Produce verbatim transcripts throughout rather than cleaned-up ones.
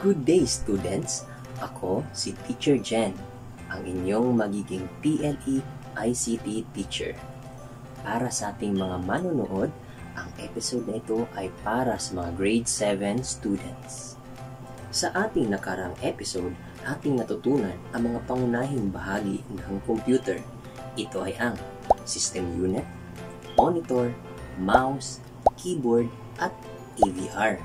Good day, students! Ako si Teacher Jen, ang inyong magiging T L E I C T teacher. Para sa ating mga manonood, ang episode na ito ay para sa mga grade seven students. Sa ating nakaraang episode, ating natutunan ang mga pangunahing bahagi ng computer. Ito ay ang system unit, monitor, mouse, keyboard, at A V R.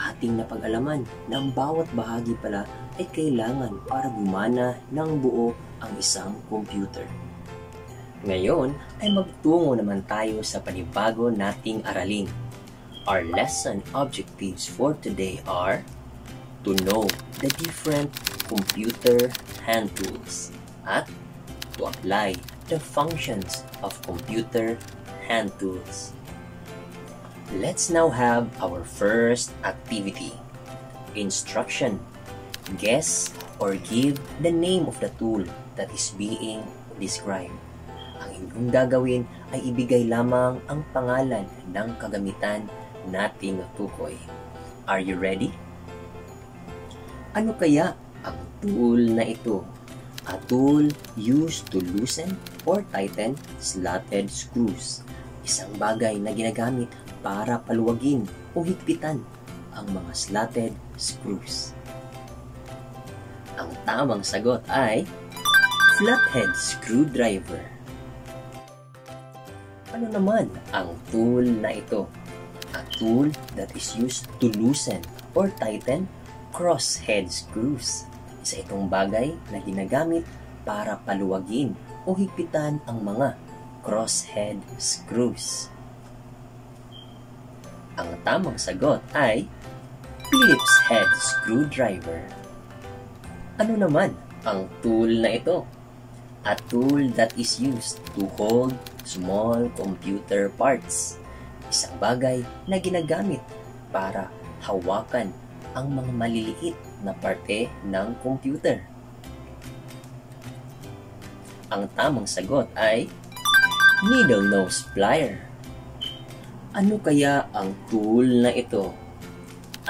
Ating napag-alaman na ang bawat bahagi pala ay kailangan para gumana ng buo ang isang computer. Ngayon ay magtungo naman tayo sa panibago nating aralin. Our lesson objectives for today are to know the different computer hand tools at to apply the functions of computer hand tools. Let's now have our first activity. Instruction. Guess or give the name of the tool that is being described. Ang inyong gagawin ay ibigay lamang ang pangalan ng kagamitan nating tukoy. Are you ready? Ano kaya ang tool na ito? A tool used to loosen or tighten slotted screws. Isang bagay na ginagamit para paluwagin o higpitan ang mga slotted screws. Ang tamang sagot ay Flathead Screwdriver. Ano naman ang tool na ito? A tool that is used to loosen or tighten crosshead screws. Isa itong bagay na ginagamit para paluwagin o higpitan ang mga crosshead screws. Ang tamang sagot ay Phillips Head Screw Driver. Ano naman ang tool na ito? A tool that is used to hold small computer parts. Isang bagay na ginagamit para hawakan ang mga maliliit na parte ng computer. Ang tamang sagot ay Needle Nose Plier. Ano kaya ang tool na ito?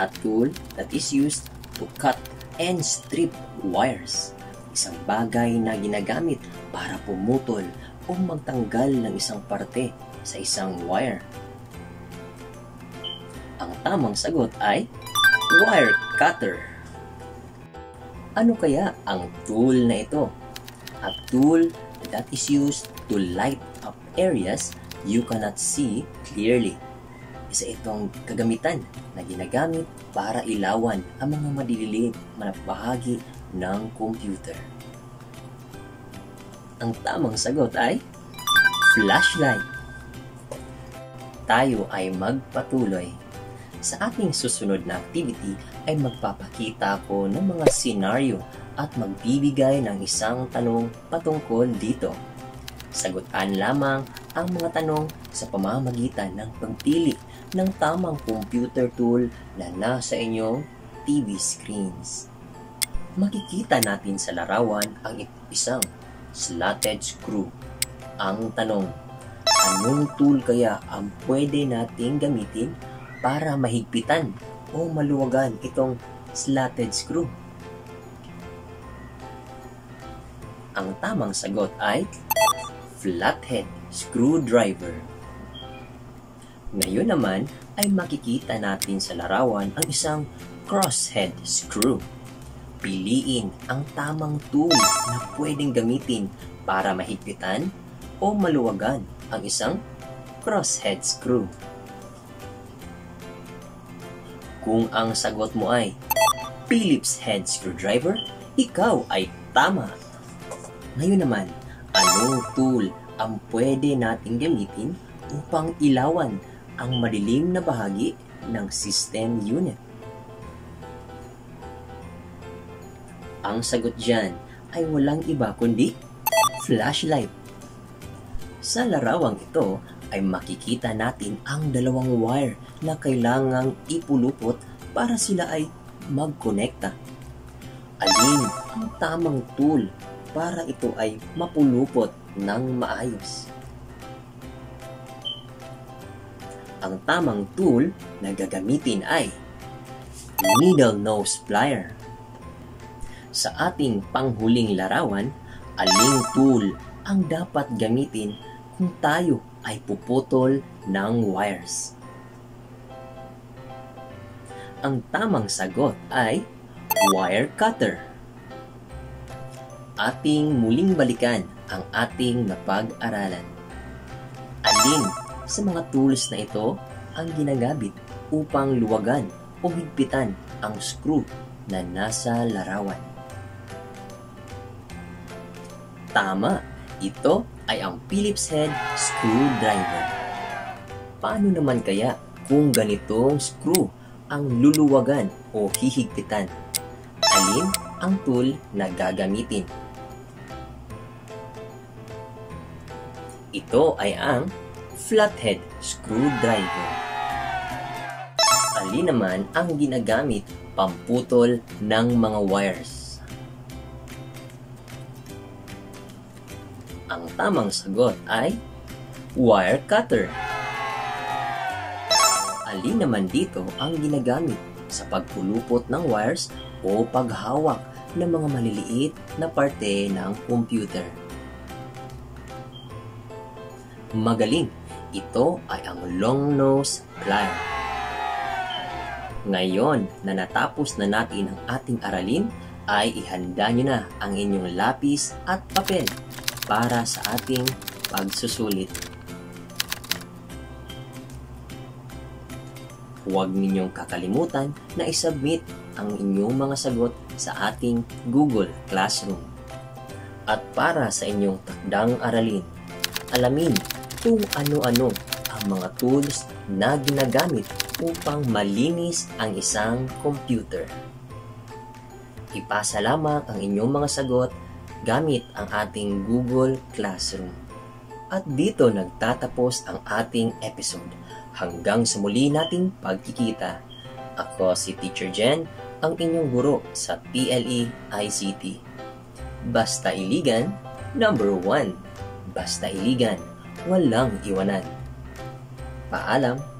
A tool that is used to cut and strip wires. Isang bagay na ginagamit para pumutol o magtanggal ng isang parte sa isang wire. Ang tamang sagot ay Wire Cutter. Ano kaya ang tool na ito? A tool that is used to light up areas you cannot see clearly. Isa itong kagamitan na ginagamit para ilawan ang mga madililim na bahagi ng computer. Ang tamang sagot ay flashlight. Tayo ay magpatuloy. Sa ating susunod na activity ay magpapakita ko ng mga senaryo at magbibigay ng isang tanong patungkol dito. Sagutan lamang ang mga tanong sa pamamagitan ng pagpili ng tamang computer tool na nasa inyong T V screens. Makikita natin sa larawan ang isang slotted screw. Ang tanong, anong tool kaya ang pwede nating gamitin para mahigpitan o maluwagan itong slotted screw? Ang tamang sagot ay Flathead Screwdriver. Ngayon naman ay makikita natin sa larawan ang isang crosshead screw. Piliin ang tamang tool na pwedeng gamitin para mahigpitan o maluwagan ang isang crosshead screw. Kung ang sagot mo ay Phillips Head Screwdriver, ikaw ay tama. Ngayon naman, anong tool ang pwede nating gamitin upang ilawan ang madilim na bahagi ng system unit? Ang sagot dyan ay walang iba kundi flashlight. Sa larawang ito ay makikita natin ang dalawang wire na kailangang ipulupot para sila ay magkonekta. Alin ang tamang tool para ito ay mapulupot ng maayos? Ang tamang tool na gagamitin ay Needle Nose Plier. Sa ating panghuling larawan, aling tool ang dapat gamitin kung tayo ay puputol ng wires? Ang tamang sagot ay wire cutter. Ating muling balikan ang ating napag-aralan. Alin sa mga tools na ito ang ginagamit upang luwagan o higpitan ang screw na nasa larawan? Tama! Ito ay ang Phillips Head Screw Driver. Paano naman kaya kung ganitong screw ang luluwagan o hihigpitan? Alin ang tool na gagamitin? Ito ay ang Flathead Screwdriver. Alin naman ang ginagamit pamputol ng mga wires? Ang tamang sagot ay Wire Cutter. Alin naman dito ang ginagamit sa pagpulupot ng wires o paghawak ng mga maliliit na parte ng computer? Magaling! Ito ay ang Long Nose Plier. Ngayon na natapos na natin ang ating aralin, ay ihanda nyo na ang inyong lapis at papel para sa ating pagsusulit. Huwag ninyong kakalimutan na isubmit ang inyong mga sagot sa ating Google Classroom. At para sa inyong takdang aralin, alamin kung ano-ano ang mga tools na ginagamit upang malinis ang isang computer. Ipasa lamang ang inyong mga sagot gamit ang ating Google Classroom. At dito nagtatapos ang ating episode. Hanggang sa muli nating pagkikita. Ako si Teacher Jen, ang inyong guro sa T L E I C T. Basta iligan, number one. Basta iligan, walang iwanan. Paalam!